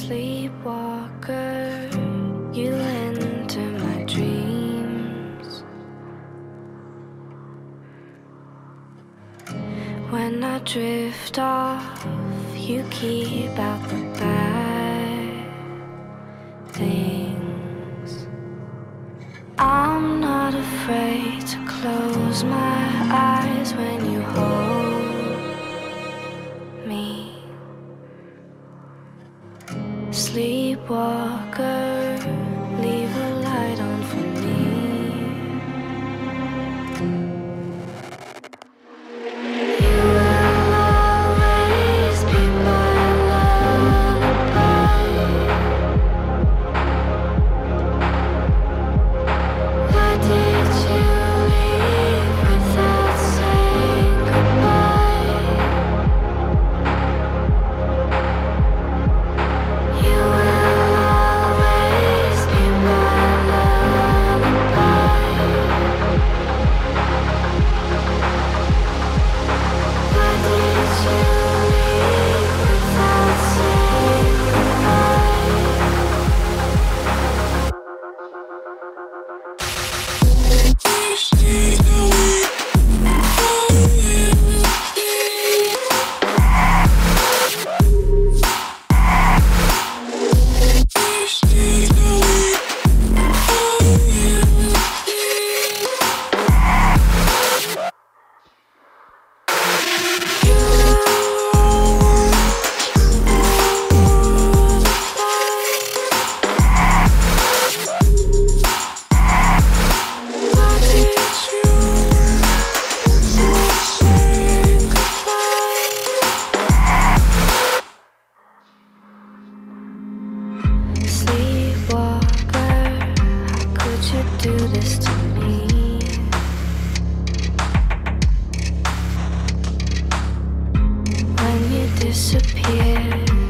Sleepwalker, you enter my dreams. When I drift off, you keep out the bad things. I'm not afraid to close my eyes when you hold me. Sleepwalker, leave a light on for me. Do this to me. When you disappear.